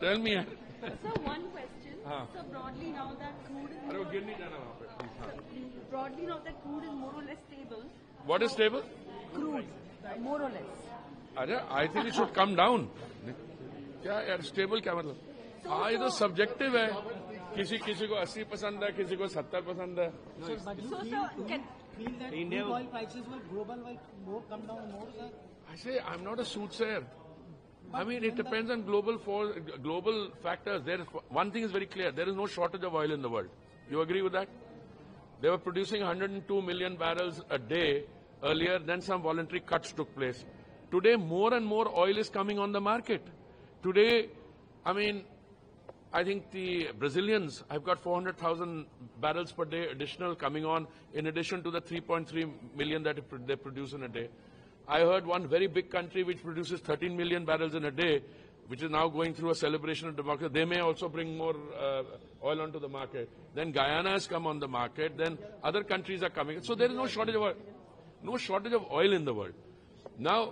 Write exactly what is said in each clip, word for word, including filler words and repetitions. Tell me. Sir, one question. Uh -huh. So broadly now that crude is more or less, so broadly now that crude is more or less stable. What is stable? Crude, more or less. I think it should come down. क्या यार stable क्या मतलब? हाँ ये तो subjective है. किसी किसी को eighty पसंद है, किसी को seventy पसंद है. So so can India oil prices will global will more come down more, sir? I say I'm not a soothsayer. I mean, it depends on global for, global factors. There is, one thing is very clear. There is no shortage of oil in the world. You agree with that? They were producing one hundred two million barrels a day earlier. Then some voluntary cuts took place. Today, more and more oil is coming on the market. Today, I mean, I think the Brazilians have got four hundred thousand barrels per day additional coming on, in addition to the three point three million that they produce in a day. I heard one very big country which produces thirteen million barrels in a day, which is now going through a celebration of democracy. They may also bring more uh, oil onto the market. Then Guyana has come on the market. Then other countries are coming. So there is no shortage of oil, no shortage of oil in the world. Now,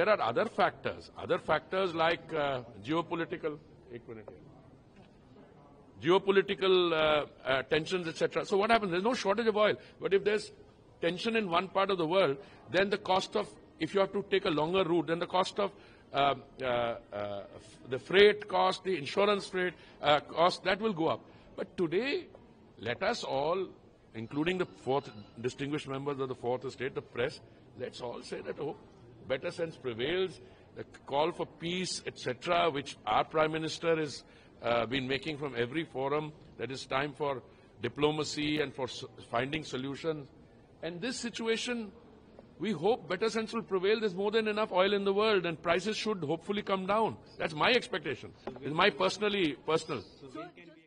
there are other factors, other factors like uh, geopolitical equality, geopolitical uh, uh, tensions, et cetera. So what happens? There's no shortage of oil. But if there's tension in one part of the world, then the cost of, if you have to take a longer route, then the cost of uh, uh, uh, the freight cost, the insurance freight uh, cost, that will go up. But today, let us all, including the fourth distinguished members of the fourth estate, the press, let's all say that, oh, better sense prevails, the call for peace, et cetera, which our Prime Minister has uh, been making from every forum, that is time for diplomacy and for finding solutions. And this situation, we hope better sense will prevail. There's more than enough oil in the world, and prices should hopefully come down. That's my expectation. It's my personally personal.